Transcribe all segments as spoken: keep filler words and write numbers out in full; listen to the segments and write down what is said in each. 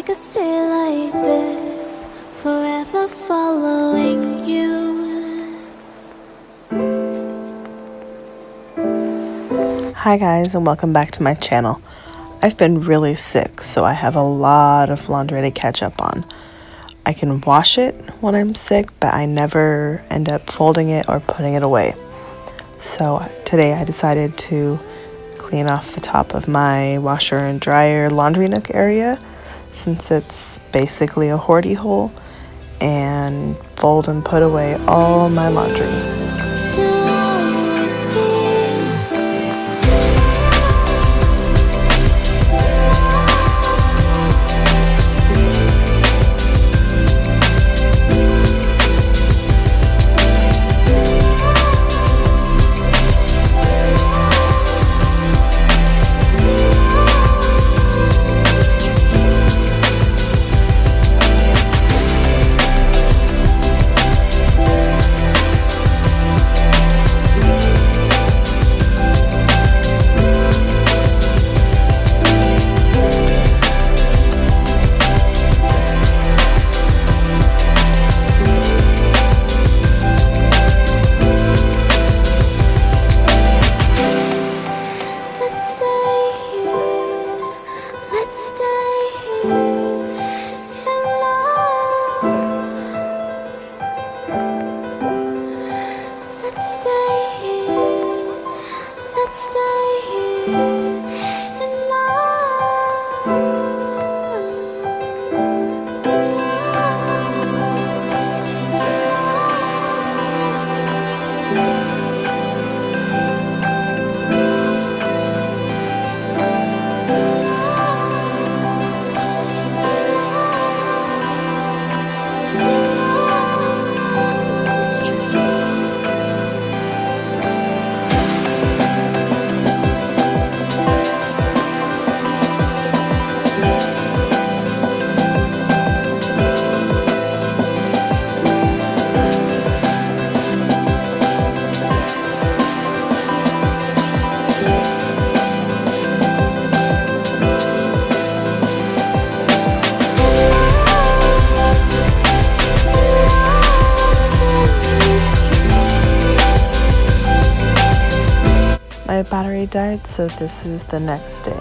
I could stay like this, forever following you. Hi guys, and welcome back to my channel. I've been really sick, so I have a lot of laundry to catch up on. I can wash it when I'm sick, but I never end up folding it or putting it away. So today I decided to clean off the top of my washer and dryer laundry nook area, since it's basically a hoardie hole, and fold and put away all my laundry. My battery died, so this is the next day.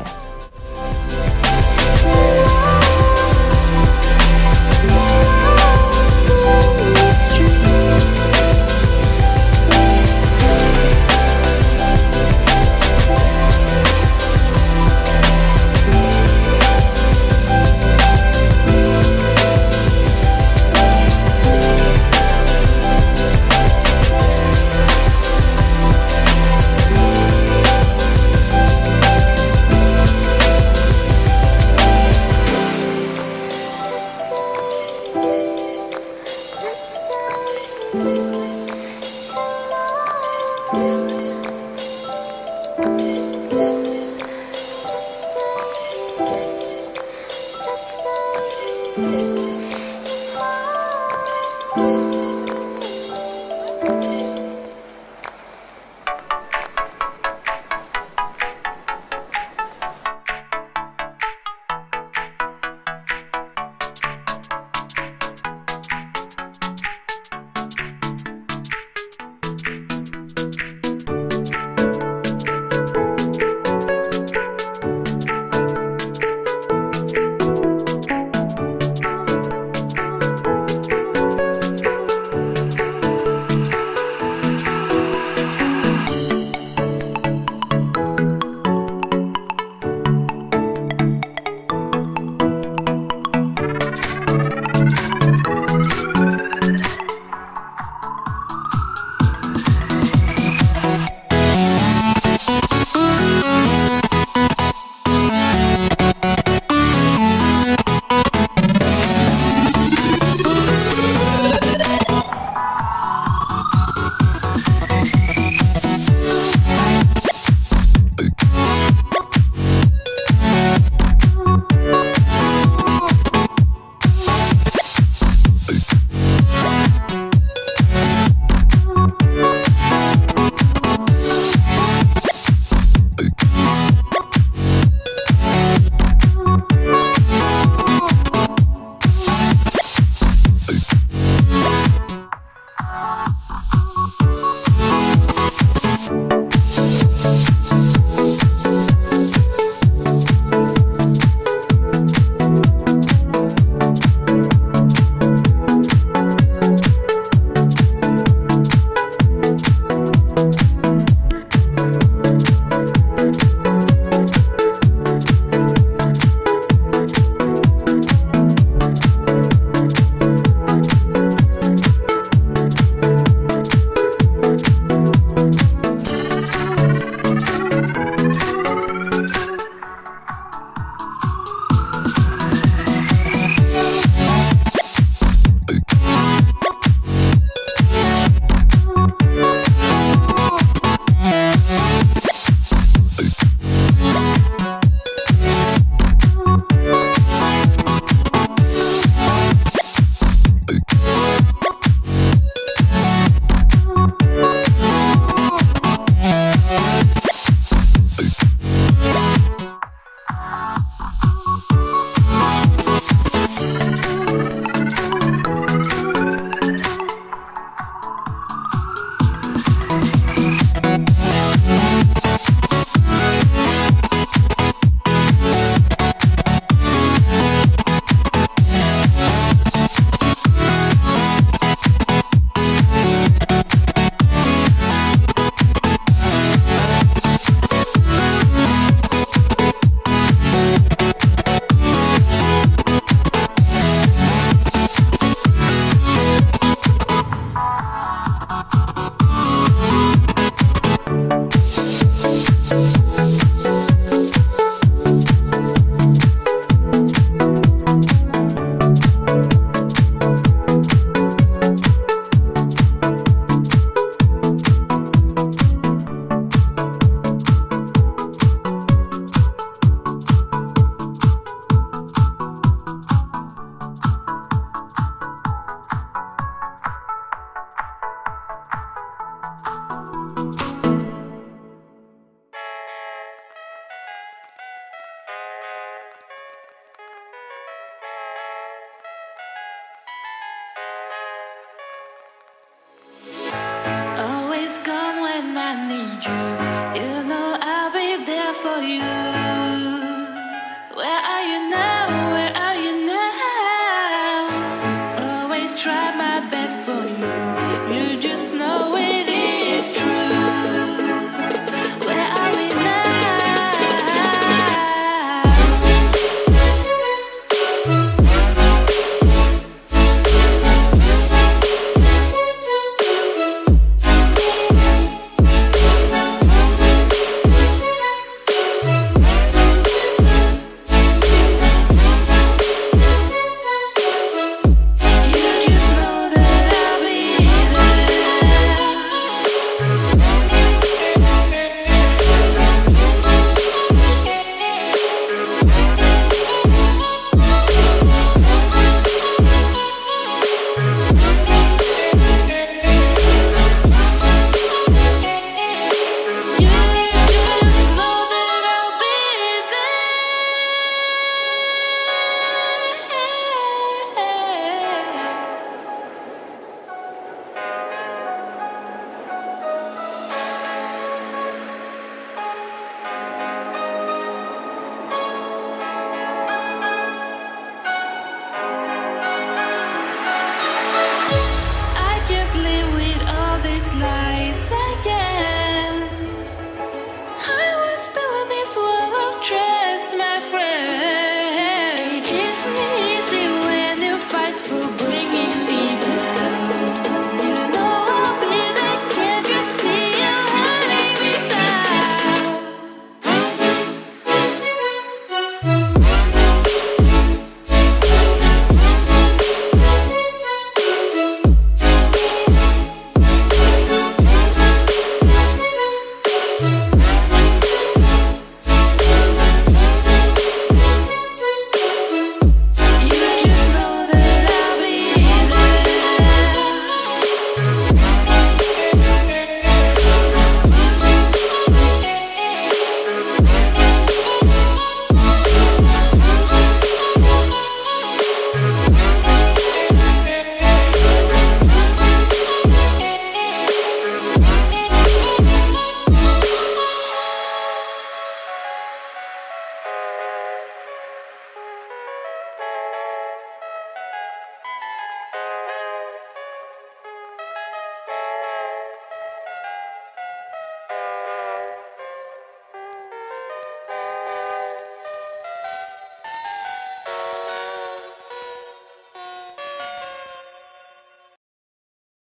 Gone when I need you.